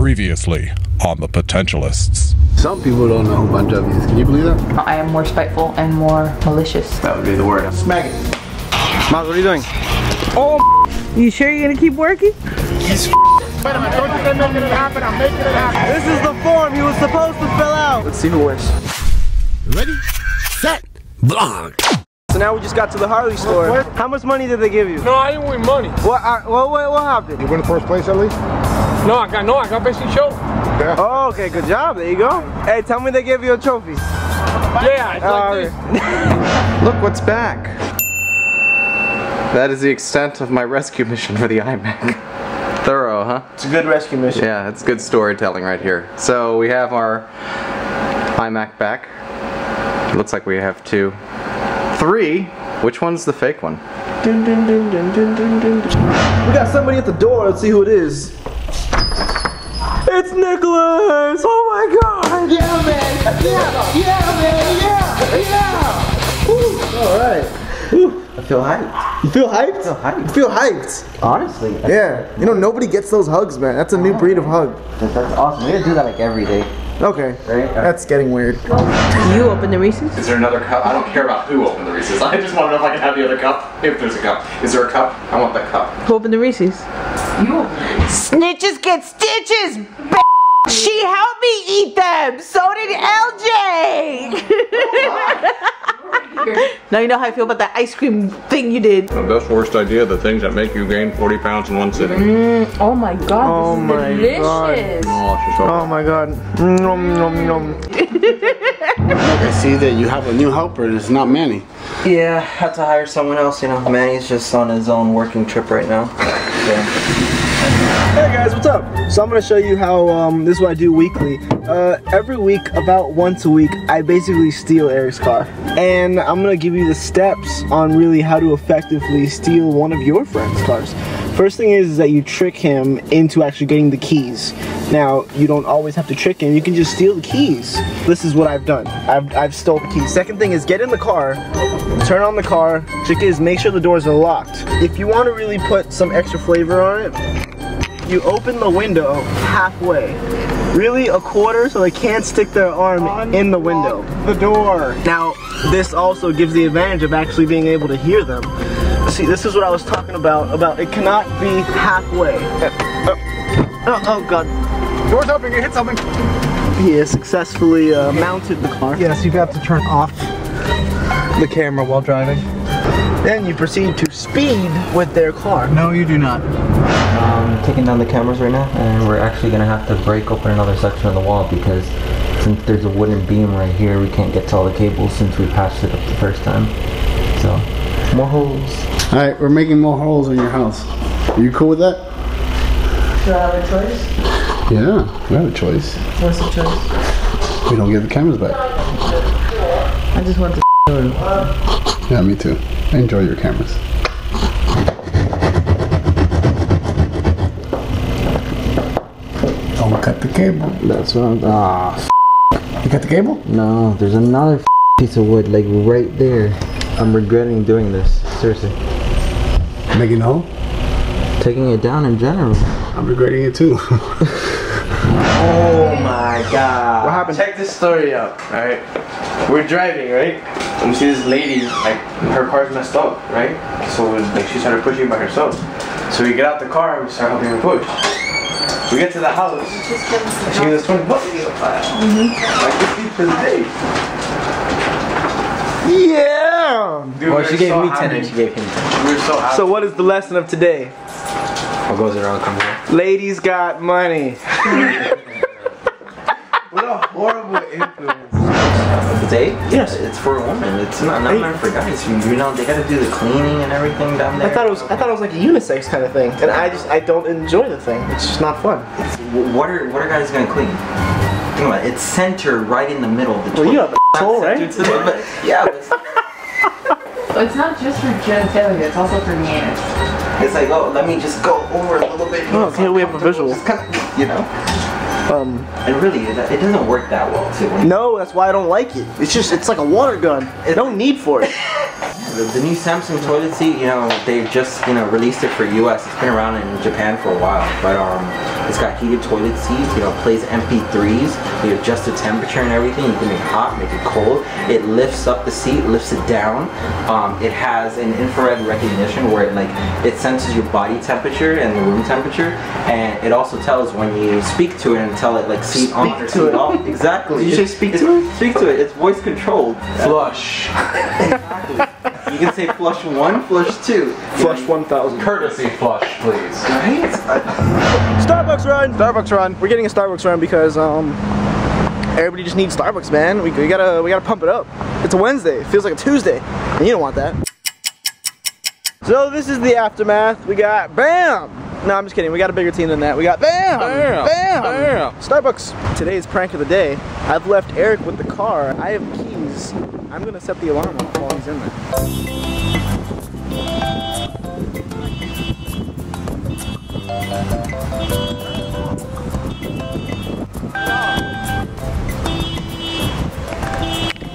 Previously on The Potentialists. Some people don't know who Bon Jovi is. Can you believe that? I am more spiteful and more malicious. That would be the word. Smack it. Miles, what are you doing? Oh, you sure you're gonna keep working? Yes. Wait a minute, don't you think I'm gonna happen? I'm making it happen. This is the form he was supposed to fill out. Let's see who wins. Ready, set, block. So now we just got to the Harley store. What? How much money did they give you? No, I didn't win money. What happened? You win the first place at least? No, I got basically choked. Yeah. Oh, okay, good job. There you go. Hey, tell me they gave you a trophy. Yeah, it's like this. Look what's back. That is the extent of my rescue mission for the iMac. Thorough, huh? It's a good rescue mission. Yeah, it's good storytelling right here. So we have our iMac back. It looks like we have two. Three? Which one's the fake one? Dun, dun, dun, dun, dun, dun, dun. We got somebody at the door. Let's see who it is. It's Nicholas! Oh my god! Yeah, man! Yeah! Yeah, man! Yeah! Yeah! Alright. I feel hyped. You feel hyped? I feel hyped. You feel hyped? Honestly. Yeah. You know, nobody gets those hugs, man. That's a new breed of hug. That's awesome. We do that like every day. Okay, that's getting weird. You open the Reese's? Is there another cup? I don't care about who opened the Reese's. I just want to know if I can have the other cup. If there's a cup. Is there a cup? I want that cup. Who opened the Reese's? You opened the Reese's. Snitches get stitches, b****. She helped me eat them. So did LJ. Now you know how I feel about that ice cream thing you did. The best worst idea, the things that make you gain 40 pounds in one sitting. Oh my god, oh this my is delicious. God. Oh my god. Nom, nom, nom. I see that you have a new helper and it's not Manny. Yeah, I had to hire someone else, you know. Manny's just on his own working trip right now. So. Hey guys, what's up? So I'm going to show you how, this is what I do weekly. Every week, about once a week, I basically steal Eric's car. And I'm going to give you the steps on really how to effectively steal one of your friend's cars. First thing is that you trick him into actually getting the keys. Now, you don't always have to trick him, you can just steal the keys. This is what I've done. I've stole the keys. Second thing is get in the car, turn on the car. Trick is make sure the doors are locked. If you want to really put some extra flavor on it, you open the window halfway, really a quarter, so they can't stick their arm in the window. The door. Now, this also gives the advantage of actually being able to hear them. See, this is what I was talking about it cannot be halfway. Oh god. Door's open, you hit something. He has successfully mounted the car. Yes, you have to turn off the camera while driving. Then you proceed to speed with their car. No, you do not. Taking down the cameras right now, and we're actually gonna have to break open another section of the wall because since there's a wooden beam right here, we can't get to all the cables since we patched it up the first time. So, more holes. Alright, we're making more holes in your house. Are you cool with that? Do I have a choice? Yeah, we have a choice. What's the choice? We don't get the cameras back. I just want to show them. Yeah, me too. Enjoy your cameras. Cut the cable. That's what I'm... You cut the cable? No, there's another piece of wood, like right there. I'm regretting doing this, seriously. Making a hole? Taking it down in general. I'm regretting it too. Oh my god. What happened? Check this story out, alright? We're driving, right? And we see this lady, like, her car's messed up, right? So like, she started pushing by herself. So we get out the car and we start helping her push. We get to the house, and she gives us $20. Like, this is for the day. Yeah! Dude, well, she gave me 10 and she gave him 10. We were so happy. So what is the lesson of today? What goes around comes around. Ladies got money. What a horrible influence. The date? Yes. It's for a woman. It's not meant for guys. You know, they gotta do the cleaning and everything down there. I thought it was like a unisex kind of thing, and I don't enjoy the thing. It's just not fun. It's, what are guys gonna clean? Think about it. It's centered right in the middle of the toilet. Well, you have a hole, right? Yeah. But it's not just for genitalia. It's also for the anus. It's like, oh, let me just go over a little bit. Oh, okay, we have a visual. Kind of, you know. And really, it doesn't work that well, too. No, that's why I don't like it. It's just, it's like a water gun. There's no need for it. The new Samsung toilet seat, you know, they've just, you know, released it for US. It's been around in Japan for a while, but It's got heated toilet seats, you know, plays MP3s, you adjust the temperature and everything. You can make it hot, make it cold. It lifts up the seat, lifts it down. It has an infrared recognition where it senses your body temperature and the room temperature, and it also tells when you speak to it and tell it like seat on or seat off. Exactly. Did you say speak to it? Speak to it. It's voice controlled. Flush. Exactly. You can say flush 1, flush 2. Flush 1,000. Courtesy flush, please. Right? Starbucks run! Starbucks run. We're getting a Starbucks run because everybody just needs Starbucks, man. We gotta pump it up. It's a Wednesday. It feels like a Tuesday. And you don't want that. So this is the aftermath. We got BAM! No, I'm just kidding. We got a bigger team than that. We got BAM! BAM! BAM! BAM! Starbucks. Today's prank of the day. I've left Eric with the car. I have keys. I'm gonna set the alarm off while he's in there.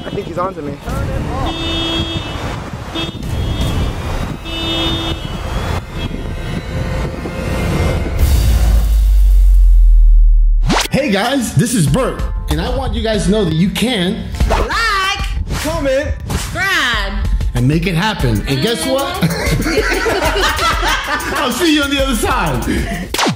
I think he's on to me. Turn it off. Hey guys, this is Bert, and I want you guys to know that you can comment, subscribe, and make it happen. And guess what? I'll see you on the other side.